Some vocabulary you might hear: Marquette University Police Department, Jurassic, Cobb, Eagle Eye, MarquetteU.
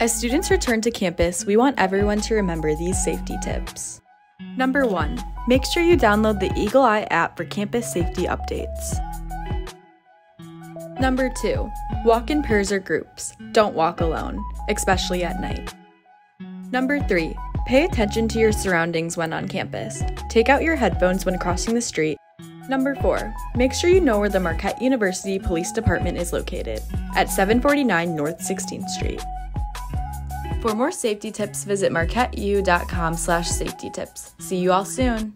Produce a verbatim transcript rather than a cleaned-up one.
As students return to campus, we want everyone to remember these safety tips. Number one, make sure you download the Eagle Eye app for campus safety updates. Number two, walk in pairs or groups. Don't walk alone, especially at night. Number three, pay attention to your surroundings when on campus. Take out your headphones when crossing the street. Number four, make sure you know where the Marquette University Police Department is located, at seven forty-nine North sixteenth Street. For more safety tips, visit marquette u dot com slash safety tips. See you all soon!